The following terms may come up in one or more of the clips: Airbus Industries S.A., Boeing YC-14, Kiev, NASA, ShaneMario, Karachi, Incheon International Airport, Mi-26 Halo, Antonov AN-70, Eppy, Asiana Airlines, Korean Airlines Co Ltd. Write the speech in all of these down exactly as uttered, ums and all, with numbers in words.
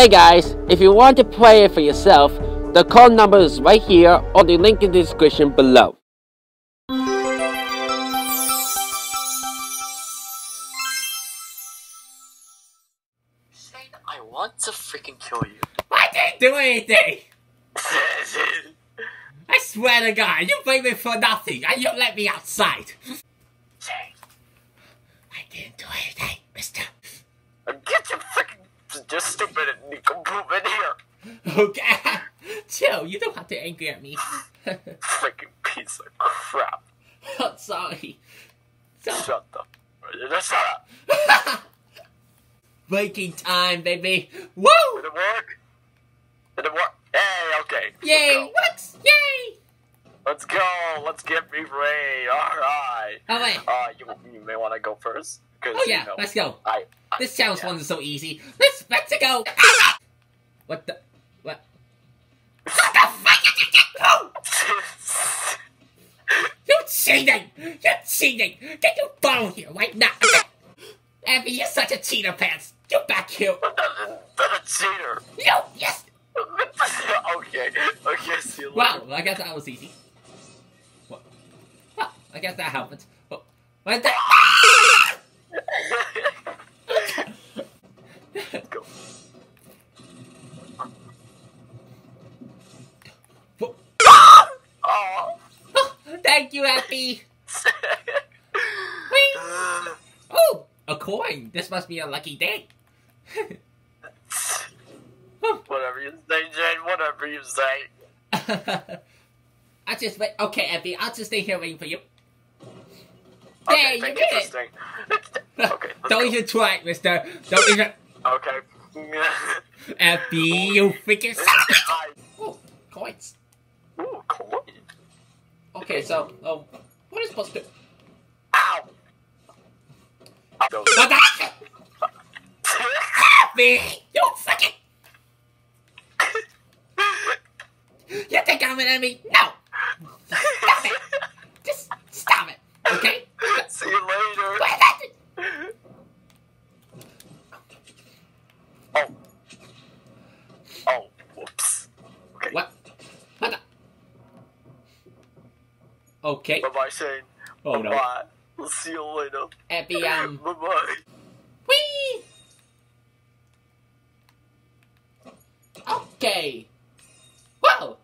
Hey guys, if you want to play it for yourself, the call number is right here or the link in the description below. Shane, I want to freaking kill you. I didn't do anything! I swear to God, you blame me for nothing and you let me outside! Shane, I didn't do anything, mister. Get your freaking... You're stupid and you can move in here. Okay. Chill, you don't have to angry at me. Freaking piece of crap. I'm sorry. So shut the f up. Shut up. Breaking time, baby. Woo! Did it work? Did it work? Hey, okay. Yay! What? Yay! Let's go. Let's get me ready. Alright. Alright. Uh, you, you may want to go first. Oh yeah, you know, let's go. I, I, this challenge yeah. one is so easy. Let's let's go. What the what? What the fuck did you get? Oh! You're cheating! You're cheating! Get your phone here right now! Eppy, you're such a cheater pants. You're back here. I'm not, not a cheater. No, yes. okay, okay, see you later. Wow, I guess that was easy. What? Oh, I guess that happened. What? What the? Go. Oh. Thank you, Eppy. Oh, a coin. This must be a lucky day. Whatever you say, Jane. Whatever you say. I just wait. Okay, Eppy. I'll just stay here waiting for you. Okay, you did it. Okay, don't even try, mister. Don't even. Okay. Eppy, you freaking. Oh, coins. Ooh, coin. Okay, so, um, what is supposed to do? Ow! What the? Eppy, you fucking. You think I'm an enemy? No! Stop it! Just stop it, okay? See you later. Oh. Oh, whoops. Okay. What? What the? Okay. Bye-bye, Shane. Oh, bye-bye. No. We'll see you later. Eppy, um... Bye-bye. Whee! Okay. Wow.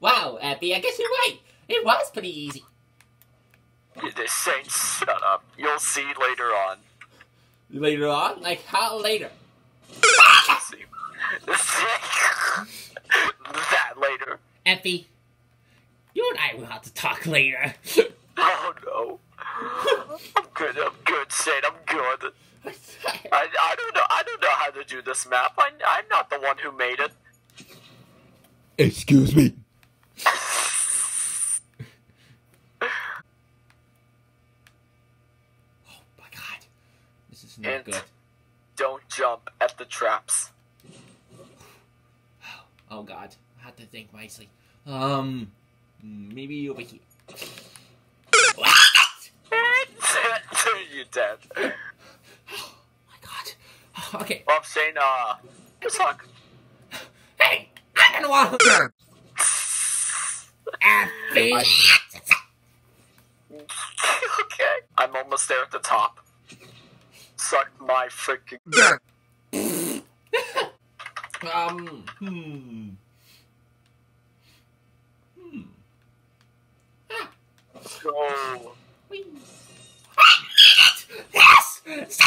Wow, Eppy, I guess you're right. It was pretty easy. This Shane, shut up. You'll see later on. Later on? Like how later? See. That later. Eppy, you and I will have to talk later. Oh no. I'm good. I'm good, Shane. I'm good. I I don't know. I don't know how to do this map. I I'm not the one who made it. Excuse me. And good. Don't jump at the traps. Oh God, I have to think wisely. Um, maybe over here. You're dead. Oh my God. Okay. Bob Shane, uh, good luck. Hey, I don't want to. I... Okay, I'm almost there at the top. Suck my freaking Um hmm. Hmm. Ah. So Wee. Yes! It's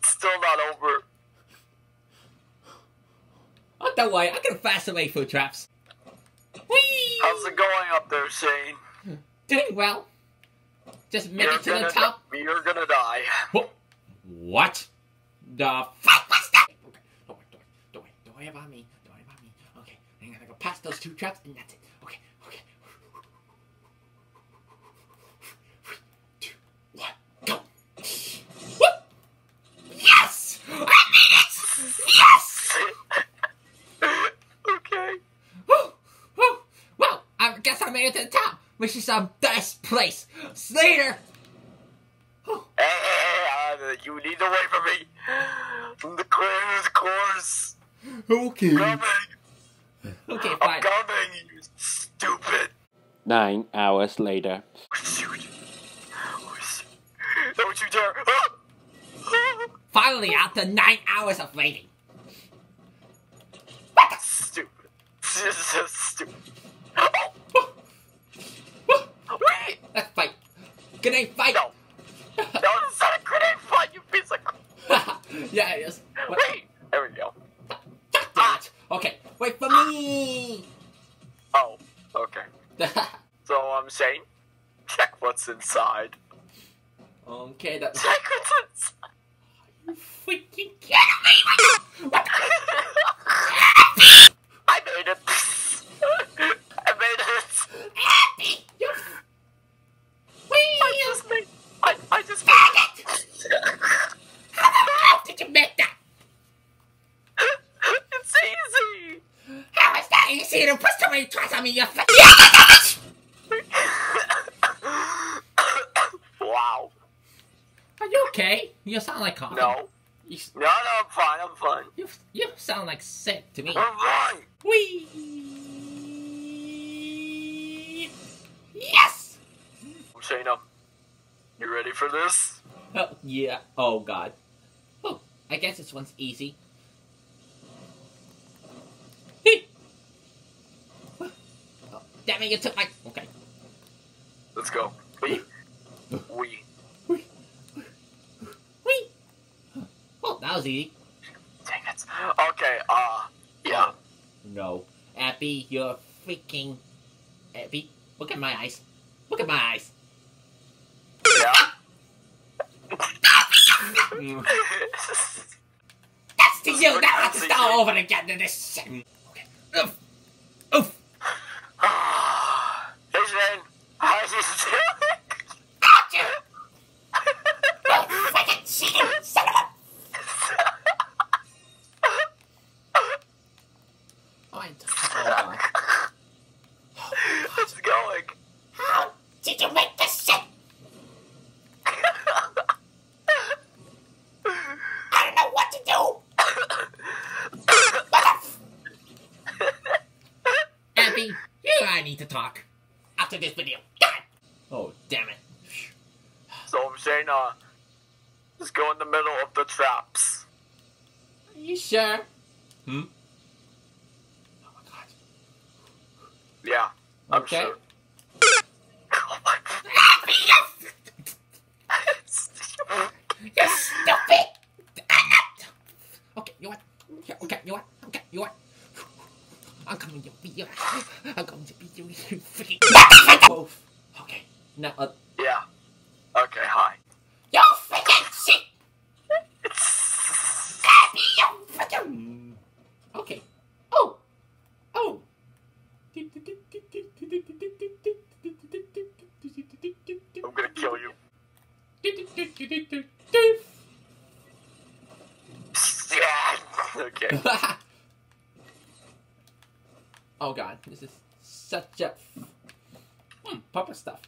still not over. Oh, don't worry, I can fast away food traps. Whee! How's it going up there, Shane? Doing well. Just make You're it to the top. You're gonna die. What? What the fuck was that? Okay, don't worry, don't worry, don't worry about me. Don't worry about me. Okay, I'm gonna go past those two traps and that's it. Okay, okay. Three, two, one, go. What? Yes! I made it! Yes! Okay. Oh, oh. Well, I guess I made it to the top, which is our best place. Slater! Hey, hey, hey, uh, you need to wait for me. The crash course. Okay. Coming. Okay, fine. I'm coming, you stupid. Nine hours later. Don't you dare! Finally, after nine hours of waiting. What the stupid? This is so stupid. Wait. Let's fight. Good night, fight. No. No, it's not a grenade fight, you piece of... Yeah, it is. What? Wait! There we go. Ah. Okay, wait for ah. me! Oh, okay. So I'm um, Shane, check what's inside. Okay, that's... Check what's inside! You freaking kidding me! What the... I made it! I made it! Eppy! You... I just made... I, I just made it! How the hell did you make that? It's easy! How is that easy to put so many tries on me, you f- Wow. Are you okay? You sound like Colin. No. You... No, no, I'm fine, I'm fine. You, you sound like sick to me. I'm fine! Whee! Yes! I'm saying up. You ready for this? Oh, yeah. Oh, God. Oh, I guess this one's easy. Hey. Oh, damn it, you took my... Okay. Let's go. Wee. Wee. Wee. Wee. Well, that was easy. Dang it. Okay, uh, yeah. No. Eppy, you're freaking... Eppy, look at my eyes. Look at my eyes. That's to you, now let's start over again in this shit. Okay. Oof. Oof. Hey, Shane. How's this doing? Got you! Oh, freaking cheating, son of a... I'm done. How's it going? How did you make this shit? To talk after this video. God. Oh, damn it. So I'm saying, uh, let's go in the middle of the traps. Are you sure? Hmm? Oh my God. Yeah, I'm okay. Sure. Oh my God. You're stupid. Okay, you know what? Okay, you know what? Okay, you know what? I'm coming to beat you. I'm coming to beat you. You freaking... Okay. Now, uh... Yeah. Okay, hi. You freaking shit! You freaking... Okay. Oh! Oh! I'm gonna kill you. Okay. Oh God, this is such a hmm, papa stuff.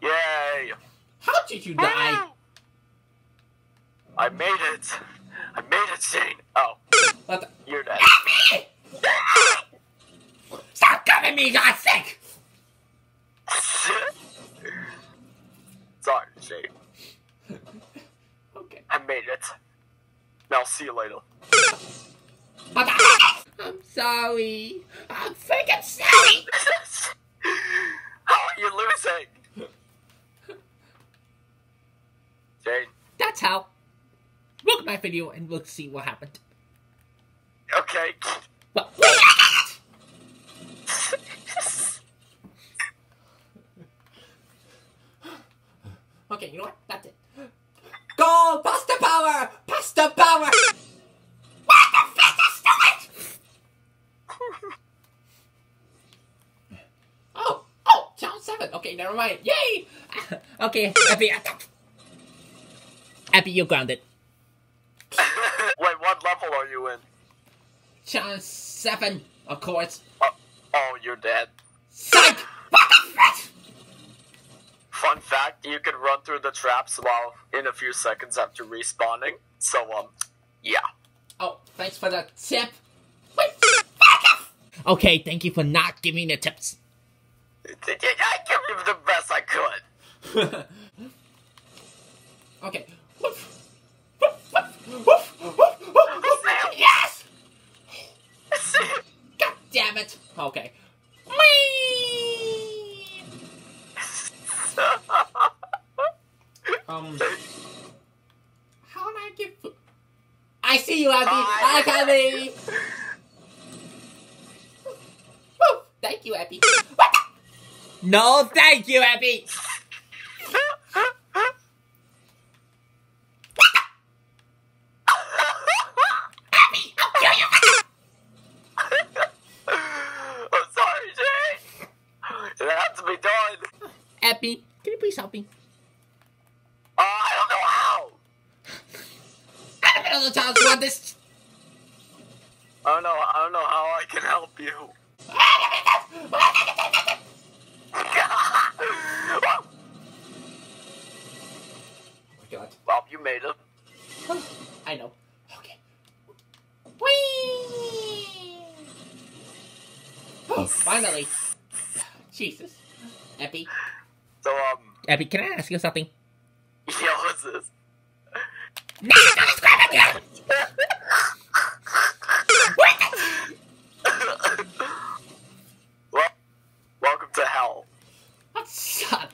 Yay! How did you die? I made it. I made it, Shane. Oh, what the? You're dead. Stop coming, me, God's sake! Sorry, Shane. Okay. I made it. Now, see you later. What the? I'm sorry. I'm freaking sorry. How are you losing? Shane. That's how. Look at my video and we'll see what happened. Okay. Well, okay, you know what? That's it. Go! Pasta power! Pasta power! What the fuck is that? Oh, oh, challenge seven. Okay, never mind. Yay! Okay, Eppy, Eppy, you're grounded. Wait, what level are you in? Challenge seven, of course. Oh, oh, you're dead. Psych! What the fuck? Fun fact, you can run through the traps while in a few seconds after respawning. So, um, yeah. Oh, thanks for the tip. Okay, thank you for not giving the tips. I gave you the best I could. Okay. Woof, woof, woof, woof, woof, woof, woof. Yes! God damn it. Okay. Um, how do I get food? I see you, Eppy! Hi, Eppy! Woo! Thank you, Eppy. What the? No, thank you, Eppy! Eppy, I'll kill you! I'm sorry, Shane. It has to be done. Eppy, can you please help me? Want this? I don't know. I don't know how I can help you. Oh my god! Well, you made it. Oh, I know. Okay. Whee! Oh, finally! Jesus, Eppy. So um, Eppy, can I ask you something? Yeah, what's this? No, don't grab it! Well, welcome to hell. What's up?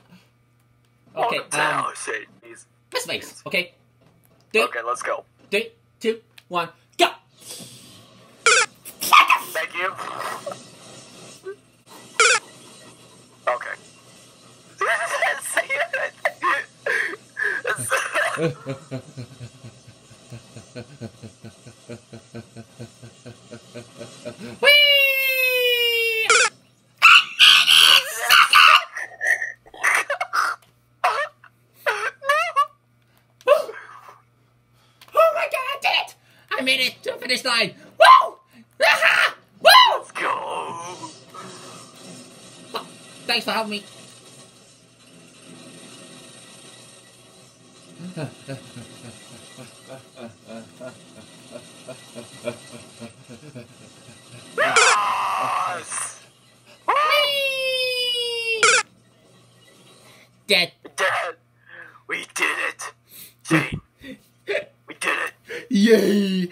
Okay, welcome to um, hell, Shane. This makes okay. Three, okay, let's go. Three, two, one, go. Thank you. Okay. Finish line! Woo! Ah Woo! Let's go! Oh, thanks for helping me. Yes! Dead. Dead. We did it. Jane. We did it. Yay!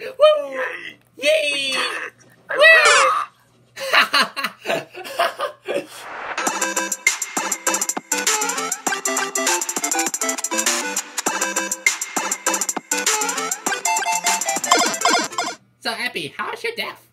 So Eppy, how's your death?